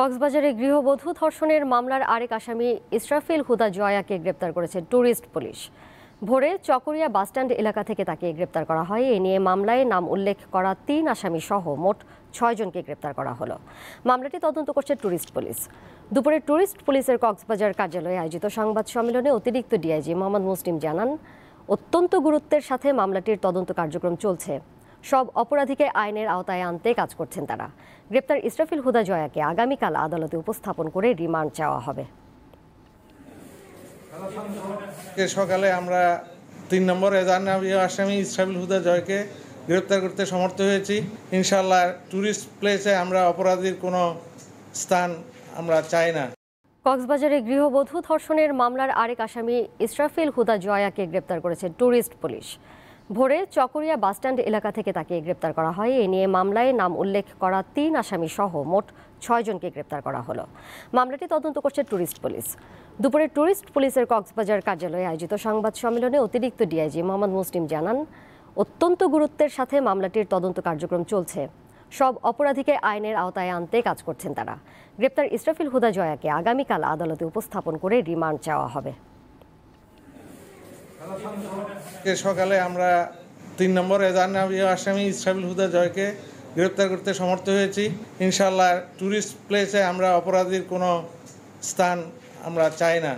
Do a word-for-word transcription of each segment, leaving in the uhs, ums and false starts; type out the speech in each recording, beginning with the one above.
कक्सबाजारे गृहबधू धर्षणेर मामलार आरेक आसामी इसराफिल हुदा जय के ग्रेप्तार करेছে टूरिस्ट पुलिश। भोरे चकरिया बसस्टैंड एलाका थेके ताके ग्रेप्तार करा हय। ए निये मामलाय नाम उल्लेख करा तीन आसामी सह मोट छय जनके ग्रेप्तार करा हलो। मामलाटी तदन्त करছে टूरिस्ट पुलिश। दुपुरे टूरिस्ट पुलिशेर कक्सबाजार कार्यालये आयोजित संबाद सम्मेलने अतिरिक्त डीआईजी मोहाम्मद मुस्लिम जानान, अत्यंत गुरुत्वेर साथे मामलाटिर तदन्त कार्यक्रम चलছে। सब अपराधीके आइनेर आवताय आनते काज करছেন तारा। ग्रेप्तार इसराफिल हुदा जयকে आगामीकाल आदालते उपस्थापन करे रिमांड चाওয়া হবে। सकाले आमरा तीन नम्बर एजानबीय आसामी इसराफिल हुदा जयকে গ্রেপ্তার করতে সমর্থ হয়েছি। ইনশাআল্লাহ টুরিস্ট প্লেসে আমরা অপরাধীর কোনো স্থান আমরা চাই না। কক্সবাজারে গৃহবধূ ধর্ষণের মামলার আরেক আসামি इसराफिल हुदा जयকে গ্রেপ্তার করেছে টুরিস্ট পুলিশ। भोरे चकरिया बसस्टैंड एलाका थेके ताके ग्रेप्तार करा हय। ए निये मामलाय नाम उल्लेख करा तीन आसामी सह मोट छय जनके ग्रेप्तार करा हलो। मामलाटी तदन्त करছে टूरिस्ट पुलिश। दुपुरे टूरिस्ट पुलिशेर कक्सबाजार कार्यालये आयोजित संबाद सम्मेलने अतिरिक्त डीआईजी मोहाम्मद मुस्लिम जानान, अत्यंत गुरुत्वेर साथे मामलाटिर तदन्त कार्यक्रम चलছে। सब अपराधीके आइनेर आवताय आनते काज करছেন तारा। ग्रेप्तार इसराफिल हुदा जयকে आगामीकाल आदालते उपस्थापन करे रिमांड चाওয়া হবে। सकाले आमरा तीन नम्बर एजानबीय आसामी इसराफिल हुदा जयকে গ্রেপ্তার করতে সমর্থ হয়েছি। ইনশাআল্লাহ টুরিস্ট প্লেসে আমরা অপরাধীর কোনো স্থান আমরা চাই না।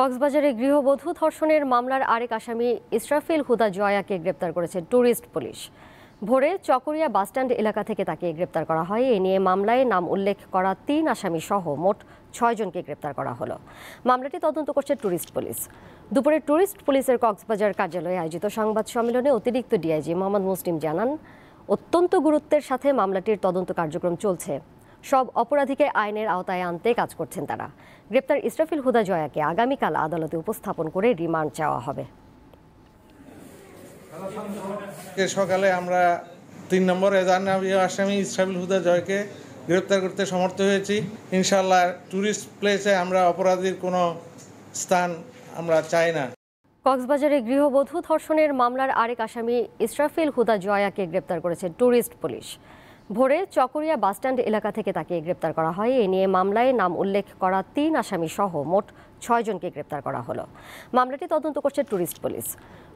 কক্সবাজারে গৃহবধূ ধর্ষণের মামলার আরেক আসামি इसराफिल हुदा जयকে গ্রেপ্তার করেছে টুরিস্ট পুলিশ। ভোরে চকরিয়া বাসস্ট্যান্ড এলাকা থেকে তাকে গ্রেপ্তার করা হয়। এ নিয়ে মামলায় নাম উল্লেখ করা তিন আসামি সহ মোট ছয় জনকে গ্রেপ্তার করা হলো। মামলাটি তদন্ত করছে টুরিস্ট পুলিশ। দুপুরে টুরিস্ট পুলিশের কক্সবাজার কার্যালয়ে আয়োজিত সংবাদ সম্মেলনে অতিরিক্ত ডিআইজি মোহাম্মদ মুসলিম জানান, অত্যন্ত গুরুত্বের সাথে মামলাটির তদন্ত কার্যক্রম চলছে। সব অপরাধীকে আইনের আওতায় আনতে কাজ করছেন তারা। গ্রেপ্তার इसराफिल हुदा जयকে আগামীকাল আদালতে উপস্থাপন করে রিমান্ড চাওয়া হবে। सकाले आमरा तीन नम्बर एजानबीय आसामी इसराफिल हुदा जयকে গ্রেপ্তার করতে সমর্থ হয়েছি। ইনশাআল্লাহ টুরিস্ট প্লেসে আমরা অপরাধীর কোনো স্থান আমরা চাই না। কক্সবাজারে গৃহবধূ ধর্ষণের মামলার আরেক আসামি इसराफिल हुदा जयকে গ্রেপ্তার করেছে টুরিস্ট পুলিশ। ভোরে চকরিয়া বাসস্ট্যান্ড এলাকা থেকে তাকে গ্রেপ্তার করা হয়। এ নিয়ে মামলায় নাম উল্লেখ করা তিন আসামি সহ মোট ছয় জনকে গ্রেপ্তার করা হলো। মামলাটি তদন্ত করছে টুরিস্ট পুলিশ।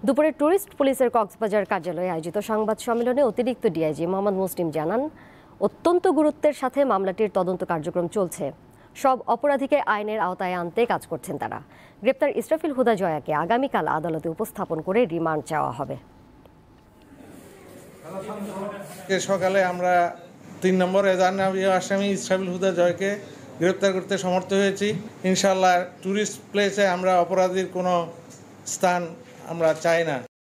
দুপুরে টুরিস্ট পুলিশের কক্সবাজার কার্যালয়ে আয়োজিত সংবাদ সম্মেলনে অতিরিক্ত ডিআইজি মোহাম্মদ মুসলিম জানান, অত্যন্ত গুরুত্বের সাথে মামলাটির তদন্ত কার্যক্রম চলছে। সব অপরাধীকে আইনের আওতায় আনতে কাজ করছেন তারা। গ্রেপ্তার इसराफिल हुदा जयকে আগামীকাল আদালতে উপস্থাপন করে রিমান্ড চাওয়া হবে। सकाले आमरा तीन नम्बर एजानबीय आसामी इसराफिल हुदा जयকে গ্রেপ্তার করতে সমর্থ হয়েছি। ইনশাআল্লাহ টুরিস্ট প্লেসে আমরা অপরাধীর কোনো স্থান আমরা চাই না।